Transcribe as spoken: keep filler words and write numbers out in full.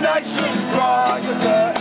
Nation's pride.